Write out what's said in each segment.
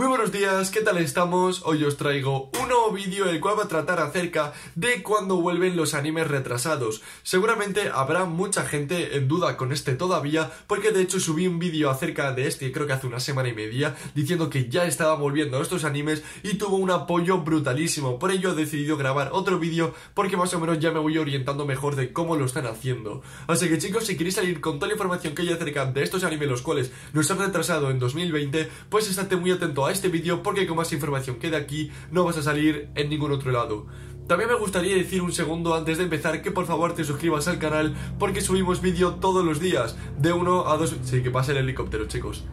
Muy buenos días, ¿qué tal estamos? Hoy os traigo un nuevo vídeo el cual va a tratar acerca de cuándo vuelven los animes retrasados. Seguramente habrá mucha gente en duda con este todavía, porque de hecho subí un vídeo acerca de este, creo que hace una semana y media, diciendo que ya estaban volviendo estos animes y tuvo un apoyo brutalísimo. Por ello he decidido grabar otro vídeo porque más o menos ya me voy orientando mejor de cómo lo están haciendo. Así que chicos, si queréis salir con toda la información que hay acerca de estos animes los cuales nos han retrasado en 2020, pues estate muy atento a este vídeo porque con más información que de aquí no vas a salir en ningún otro lado. También me gustaría decir un segundo antes de empezar que por favor te suscribas al canal porque subimos vídeo todos los días, de 1 a 2... Sí, que pase el helicóptero, chicos.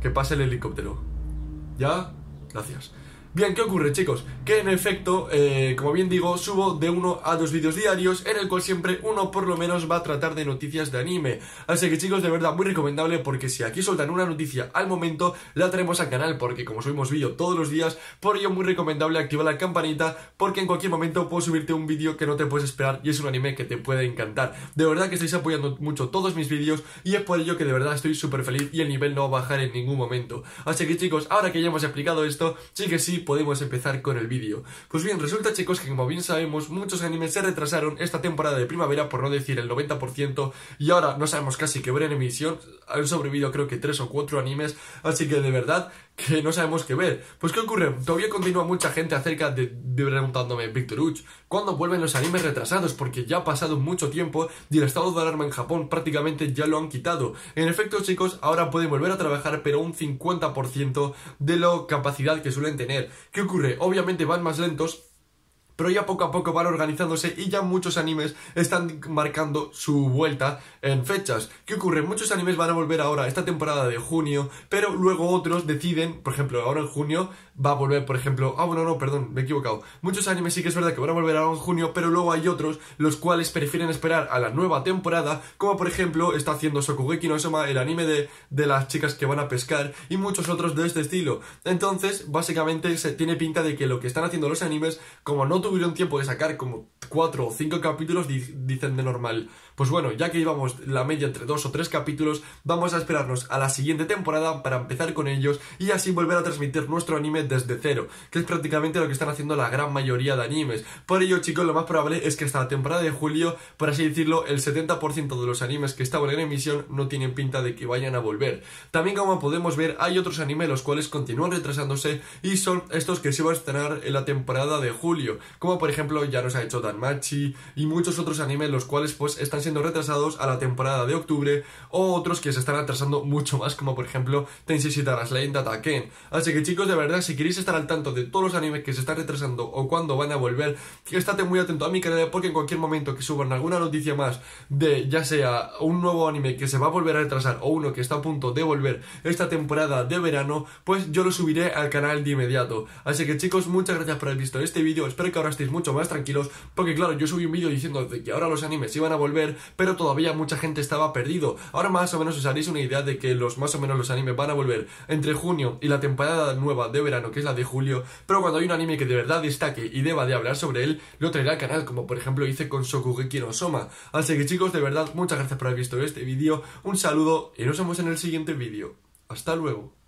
Que pase el helicóptero. ¿Ya? Gracias. Bien, ¿qué ocurre, chicos? Que en efecto, como bien digo, subo de 1 a 2 vídeos diarios, en el cual siempre uno por lo menos va a tratar de noticias de anime. Así que chicos, de verdad, muy recomendable, porque si aquí soltan una noticia al momento, la traemos al canal, porque como subimos vídeo todos los días, por ello muy recomendable activar la campanita, porque en cualquier momento puedo subirte un vídeo que no te puedes esperar y es un anime que te puede encantar. De verdad que estáis apoyando mucho todos mis vídeos y es por ello que de verdad estoy súper feliz y el nivel no va a bajar en ningún momento. Así que chicos, ahora que ya hemos explicado esto, sí que sí, podemos empezar con el vídeo. Pues bien, resulta chicos que como bien sabemos, muchos animes se retrasaron esta temporada de primavera, por no decir el 90%, y ahora no sabemos casi qué ver en emisión. Han sobrevivido creo que 3 o 4 animes, así que de verdad que no sabemos qué ver. Pues ¿qué ocurre? Todavía continúa mucha gente acerca de preguntándome, VictoRuch, ¿cuándo vuelven los animes retrasados? Porque ya ha pasado mucho tiempo y el estado de alarma en Japón prácticamente ya lo han quitado. En efecto chicos, ahora pueden volver a trabajar, pero un 50% de la capacidad que suelen tener. ¿Qué ocurre? Obviamente van más lentos, pero ya poco a poco van organizándose y ya muchos animes están marcando su vuelta en fechas. ¿Qué ocurre? Muchos animes van a volver ahora esta temporada de junio, pero luego otros deciden, por ejemplo, ahora en junio va a volver, por ejemplo... Ah, bueno, no, perdón, me he equivocado. Muchos animes sí que es verdad que van a volver ahora en junio, pero luego hay otros los cuales prefieren esperar a la nueva temporada, como por ejemplo está haciendo Shokugeki no Soma, el anime de las chicas que van a pescar, y muchos otros de este estilo. Entonces, básicamente se tiene pinta de que lo que están haciendo los animes, como no tuvieron tiempo de sacar como 4 o 5 capítulos, dicen de normal, pues bueno, ya que llevamos la media entre 2 o 3 capítulos, vamos a esperarnos a la siguiente temporada para empezar con ellos y así volver a transmitir nuestro anime desde cero, que es prácticamente lo que están haciendo la gran mayoría de animes. Por ello chicos, lo más probable es que hasta la temporada de julio, por así decirlo, el 70% de los animes que estaban en emisión no tienen pinta de que vayan a volver. También, como podemos ver, hay otros animes los cuales continúan retrasándose y son estos que se van a estrenar en la temporada de julio, como por ejemplo ya nos ha hecho Danmachi y muchos otros animes los cuales pues están siendo retrasados a la temporada de octubre, o otros que se están atrasando mucho más, como por ejemplo Tenshi Shitaras Lane Data Ken. Así que chicos, de verdad, si queréis estar al tanto de todos los animes que se están retrasando o cuándo van a volver, estate muy atento a mi canal, porque en cualquier momento que suban alguna noticia más de ya sea un nuevo anime que se va a volver a retrasar o uno que está a punto de volver esta temporada de verano, pues yo lo subiré al canal de inmediato. Así que chicos, muchas gracias por haber visto este vídeo, espero que ahora estéis mucho más tranquilos, porque claro, yo subí un vídeo diciendo de que ahora los animes iban a volver, pero todavía mucha gente estaba perdido. Ahora más o menos os haréis una idea de que más o menos los animes van a volver entre junio y la temporada nueva de verano, que es la de julio, pero cuando hay un anime que de verdad destaque y deba de hablar sobre él, lo traeré al canal, como por ejemplo hice con Shokugeki no Soma. Así que chicos, de verdad, muchas gracias por haber visto este vídeo, un saludo y nos vemos en el siguiente vídeo. Hasta luego.